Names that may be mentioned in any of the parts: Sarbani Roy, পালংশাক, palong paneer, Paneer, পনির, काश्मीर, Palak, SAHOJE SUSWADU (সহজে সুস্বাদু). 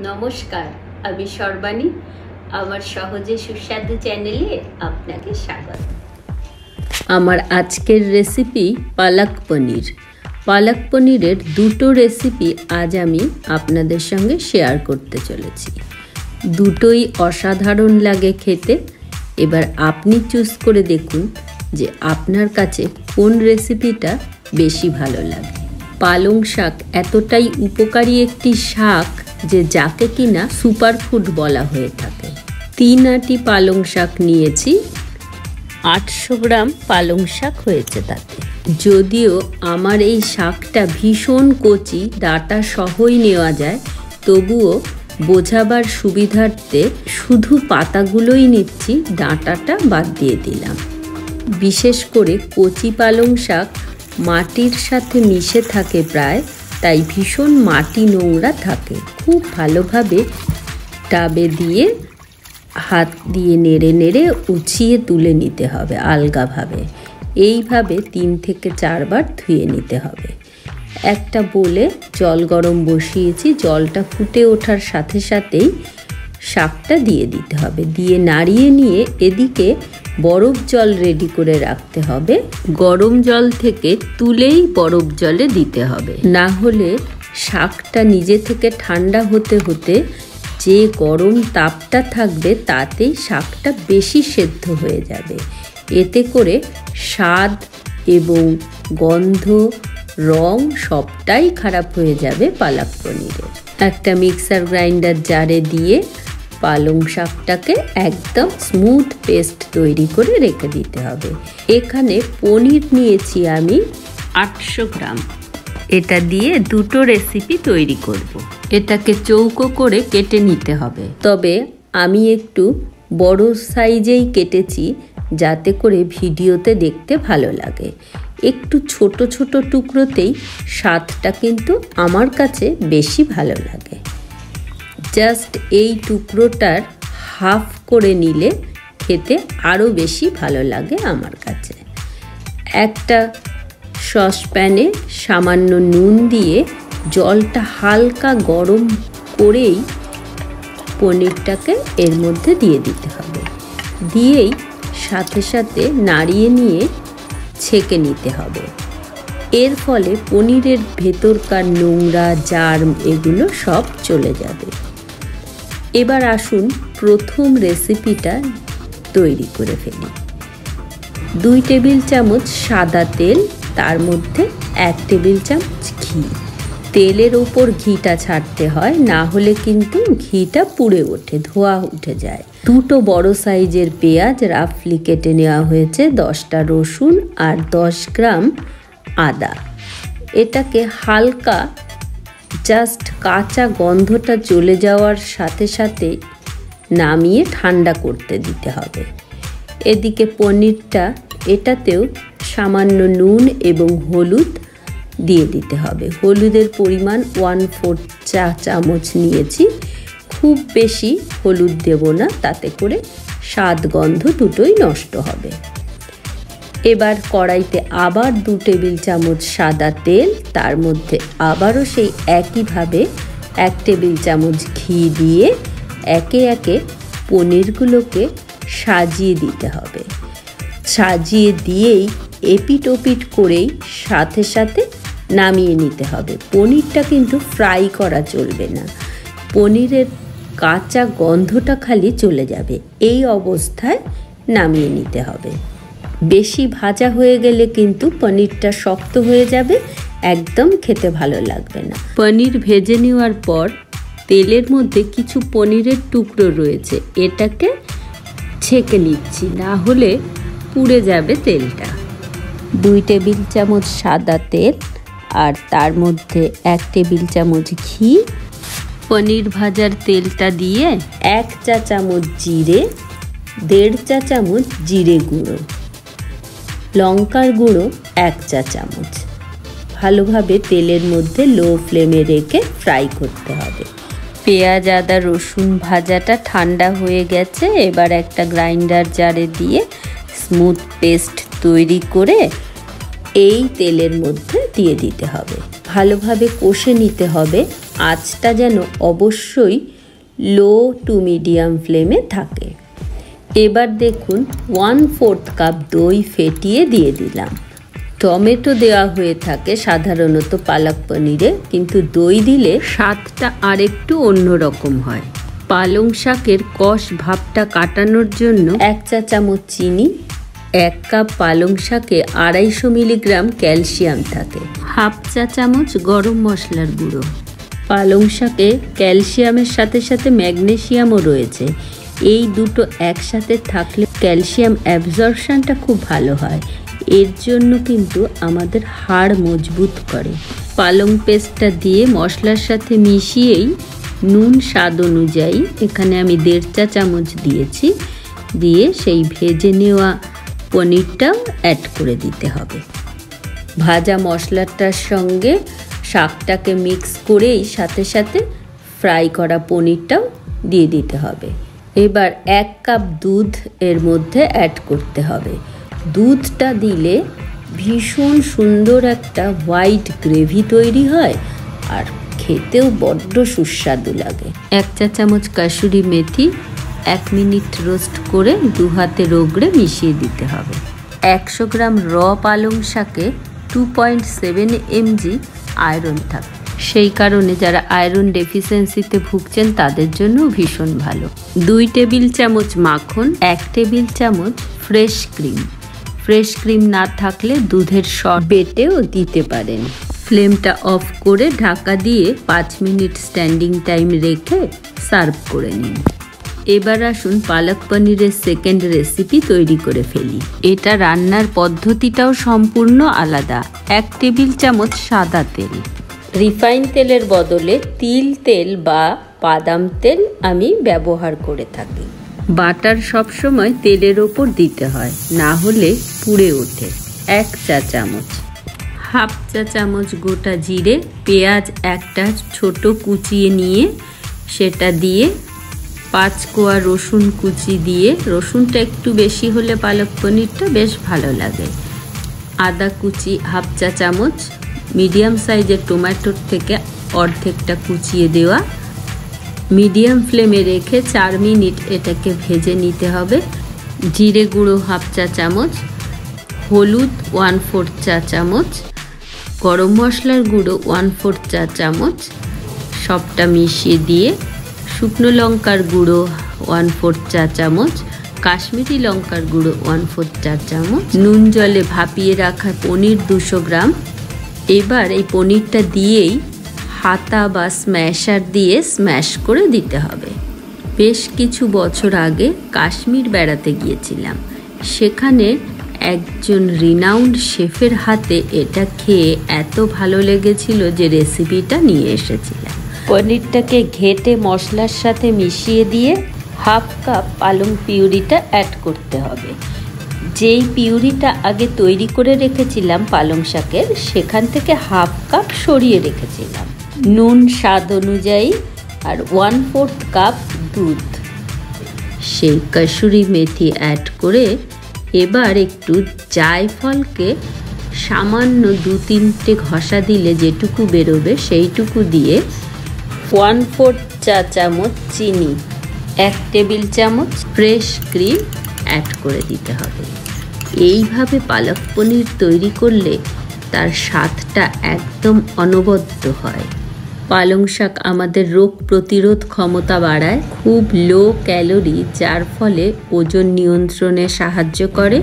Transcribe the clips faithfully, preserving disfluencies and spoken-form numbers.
नमस्कार आमी सर्बाणी आमार सहजे सुस्वादु चैनेले आपनाके स्वागत। आमार आजकेर रेसिपि पालक पनीर। पालक पनीरेर दुटो रेसिपि आज आमी आपनादेर संगे शेयर करते चलेछि। दुटोई असाधारण लागे खेते। एबार आपनि चूज करे देखुन जे आपनार काछे कोन रेसिपिटा बेशी भालो लागे। पालंग शाक एतटाई उपकारी एकटी शाक जे जाके किना सुपार फूड बोला हुए थाके। तीन आटी पालंग शाक नियेछि, आठशो ग्राम पालंग शाक होयेछे ताते। जोदियो आमार एई शाकटा भीषण कचि, डाटा सहई नेওয়া যায়, तबुओ बोझाबार सुविधार्थे शुधु पातागुलोई निচ্ছি, डाटाटा बाद दिये दिलाम। विशेष करे कचि पालंग शाक माटिर साथे मिशे थाके प्राय, ताई भीषण माटी नोंगरा थाके। खूब भालोभावे टाबे दिए हाथ दिए नेड़े नेड़े उछिए तुले निते हबे आलगाभावे। एइभावे तीन थेके चार बार धुए निते हबे। एकटा बोले जल गरम बसिएछि, जलटा फुटे ओठार साथे साथेई शाकटा दिए दिते हबे। दिए नाड़िए निए एदिके बरफ जल रेडी करे रखते हबे। गरम जल थेके तुलेई बरफ जले दीते हबे, ना होले शाकटा निजे थेके ठंडा होते होते जे गरम तापटा थाकबे तातेई शाकटा बेशी सिद्ध होये जाबे। एते करे स्वाद एवं गंध रंग सबटाई खराब होये जाबे पालक पनीरेर। एकटा मिक्सार ग्राइंडार जारे दिए पालंग शाकटाके एकदम स्मूथ पेस्ट तैरी करे रेखे दीते हबे। एखाने पनीर नियेछि आमी आठशो ग्राम। एटा दिए दुटो रेसिपि तैरी करब। एटाके चौको करे केटे निते हबे, तबे आमी एकटू बड़ो साइजेई केटेछि जाते करे भिडियोते देखते भालो लागे। एकटू छोटो छोटो टुकरोतेई स्वादटा किन्तु आमार काछे बेशी भालो लागे। जस्ट এই টুকরোটার হাফ করে নিলে খেতে আরও বেশি ভালো লাগে আমার কাছে। একটা সসপ্যানে সামান্য নুন দিয়ে জলটা হালকা গরম করেই পনিরটাকে এর মধ্যে দিয়ে দিতে হবে। দিয়েই সাথে সাথে নাড়িয়ে নিয়ে ছেঁকে নিতে হবে। এর ফলে পনিরের ভেতরকার নোংরা জার্ম এগুলো সব চলে যাবে। एबार आसुन प्रथम रेसिपिटा तैरी करे फेली। दुई टेबिल चामच सादा तेल, तार मध्य एक टेबिल चामच घी। तेलेर ओपर घीटा छाड़ते हय, ना होले किन्तु घीटा पुड़े ओठे, धोआ उठे जाए। दुटो बड़ो साइजेर पेंयाज राफली केटे नेওয়া হয়েছে, दसटा रसुन और दस ग्राम आदा। एटाके हालका जस्ट काचा गंधटा चले जावार साथे साथे नामिए ठंडा करते दीते हबे। एदिके पनीरटा एटातेओ सामान्य नून एवं हलुद दिए दीते हबे। हलुदेर परिमाण वन फोर्थ चा चामच नियेछि। खूब बेशी हलुद देब ना, ताते करे स्वाद गंध दुटोई नष्ट हबे। এবার কড়াইতে আবার দু টেবিল চামচ সাদা তেল, তার মধ্যে আবারও সেই একইভাবে এক টেবিল চামচ ঘি দিয়ে একে একে পনিরগুলোকে সাজিয়ে দিতে হবে। সাজিয়ে দিয়েই এপিট ওপিট করেই সাথে সাথে নামিয়ে নিতে হবে। পনিরটা কিন্তু ফ্রাই করা চলবে না, পনিরের কাঁচা গন্ধটা খালি চলে যাবে। এই অবস্থায় নামিয়ে নিতে হবে। বেশি ভাজা হয়ে গেলে কিন্তু পনিরটা শক্ত হয়ে যাবে, একদম খেতে ভালো লাগবে না। পনির ভেজে নেওয়ার পর তেলের মধ্যে কিছু পনিরের টুকরো রয়েছে, এটাকে ছেঁকে নিচ্ছি, না হলে পুড়ে যাবে তেলটা। দুই টেবিল চামচ সাদা তেল আর তার মধ্যে এক টেবিল চামচ ঘি। পনির ভাজার তেলটা দিয়ে এক চা চামচ জিরে, দেড় চা চামচ জিরে গুঁড়ো, লঙ্কার গুঁড়ো এক চা চামচ। ভালোভাবে তেলের মধ্যে লো ফ্লেমে রেখে ফ্রাই করতে হবে। পেঁয়াজ আদা রসুন ভাজাটা ঠান্ডা হয়ে গেছে। এবার একটা গ্রাইন্ডার জারে দিয়ে স্মুথ পেস্ট তৈরি করে এই তেলের মধ্যে দিয়ে দিতে হবে। ভালোভাবে কষে নিতে হবে। आँचटा जेन अवश्य लो टू मीडियम फ्लेमे थाके। एबार देखुन वन फोर्थ कप दई फेटिए दिए दिलाम। टमेटो देवा हुए थाके साधारणत पालक पनीरे, किन्तु दई दिले स्वादटा आरेकटु अन्य रकम हय। पालंग शाकेर कष भावटा काटानोर जोन्नो एक चा चामच चीनी, एक कप पालंग शाके आढ़ाईशो मिलीग्राम क्यालसियाम थाके। हाफ चा चामच गरम मसलार गुड़ो। पालंग शाके क्यालसियामेर साथे साथे मैगनेशियामो रयेछे। एई दुटो एकसाथे थाकले क्यालसियाम एब्जर्बशनटा खूब भालो हय। एर जोन्नो किन्तु आमादेर हाड़ मजबूत करे। पालंग पेस्टटा दिये मसलार साथे मिशिएई नून स्वाद अनुयायी एखाने आमी देड़ चा चामच दिएछि, दिए सेई भेजे नेওয়া पनीरटा एड करे दिते हबे। भाजा मसलाटार संगे शाकटाके मिक्स करेई साथे साथे फ्राई करा पनीरटाও दिए दिते हबे। एबार एक कप दूध एर मध्य एड करते हबे। दूधटा दिले भीषण सुंदर एकटा व्हाइट ग्रेवी तैरी हय आर खेतेও बड्ड सुस्वादु लागे। एक चा चामच काशुरी मेथी एक मिनिट रोस्ट करे दो हाथे रगड़े मिशिए दिते हबे। एकशो ग्राम र पालंग शाके two point seven M G iron थाके, সেই কারণে যারা আয়রন ডেফিসিয়েন্সিতে ভুগছেন তাদের জন্য ভীষণ ভালো। দুই টেবিল চামচ মাখন, এক টেবিল চামচ ফ্রেশ ক্রিম। ফ্রেশ ক্রিম না থাকলে দুধের শর বেটেও দিতে পারেন। ফ্লেমটা অফ করে ঢাকা দিয়ে পাঁচ মিনিট স্ট্যান্ডিং টাইম রেখে সার্ভ করে নিন। এবার আসুন পালক পনিরের সেকেন্ড রেসিপি তৈরি করে ফেলি। এটা রান্নার পদ্ধতিটাও সম্পূর্ণ আলাদা। এক টেবিল চামচ সাদা তেল, रिफाइन तेलर बदले तिल तेल बा बादाम तेल आमी व्यवहार करे थाकी। बाटार सब समय तेलेर ओपर दिते हय, ना होले पुड़े ओठे। एक चा चामच, हाफ चा चामच गोटा जिरे, पेंयाज एकटा छोटो कुचिए निये सेटा दिए, पाँच कोया रसुन कुचि दिए, रसुनटा एकटु बेशी होले पालक पनीरटा बेश भालो लागे। आदा कुचि, हाफ चा चामच। मीडियम साइजेर टमेटोर थेके अर्धेकटा कुचिए देवा। मीडियम फ्लेमे रेखे चार मिनिट एटाके भेजे निते हबे। जिरे गुड़ो हाफ चा चामच, हलुद वन फोर्थ चा चामच, गरम मसलार गुड़ो वन फोर्थ चा चामच, सबटा मिशिए दिए। शुकनो लंकार गुड़ो वन फोर्थ चा चामच, काश्मीरी लंकार गुड़ो वन फोर्थ चा चामच। नून जले भापिए रखा पनीर दुशो ग्राम। एबार ए पनीरटा दिएई हाथा बा स्मैशार दिए स्मैश करे दिते हबे। बेश किछु बछर आगे काश्मीर बेड़ाते गिएछिलाम, सेखाने एकजन रिनाउंड शेफेर हाथे एटा खेये एतो भालो लेगेछिलो जे रेसिपिटा निये एसेछिलाम। पनीरटाके घेटे मशलार साथे मिशिए दिए हाफ काप पालंग पिउरिटा एड करते हबे। যেই পিউরিটা আগে তৈরি করে রেখেছিলাম পালং শাকের, সেখান থেকে হাফ কাপ সরিয়ে রেখেছিলাম। নুন স্বাদ অনুযায়ী আর ওয়ান ফোর্থ কাপ দুধ, সেই কাসুরি মেথি অ্যাড করে এবার একটু জায়ফলকে সামান্য দু তিনটে ঘষা দিলে যেটুকু বেরোবে সেইটুকু দিয়ে ওয়ান ফোর্থ চা চামচ চিনি, এক টেবিল চামচ ফ্রেশ ক্রিম অ্যাড করে দিতে হবে। এইভাবে পালক পনির তৈরি করলে তার স্বাদটা একদম অনবদ্য হয়। পালং শাক আমাদের রোগ প্রতিরোধ ক্ষমতা বাড়ায়, খুব লো ক্যালোরি, যার ফলে ওজন নিয়ন্ত্রণে সাহায্য করে,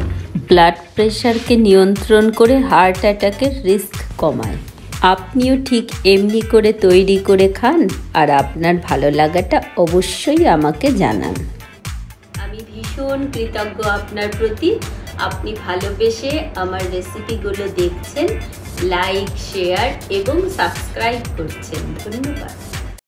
ব্লাড প্রেশারকে নিয়ন্ত্রণ করে হার্ট অ্যাটাকের রিস্ক কমায়। আপনিও ঠিক এমনি করে তৈরি করে খান আর আপনার ভালো লাগাটা অবশ্যই আমাকে জানান। ভীষণ কৃতজ্ঞ আপনার প্রতি, আপনি ভালোবেসে আমার রেসিপিগুলো দেখছেন, লাইক শেয়ার এবং সাবস্ক্রাইব করছেন। ধন্যবাদ।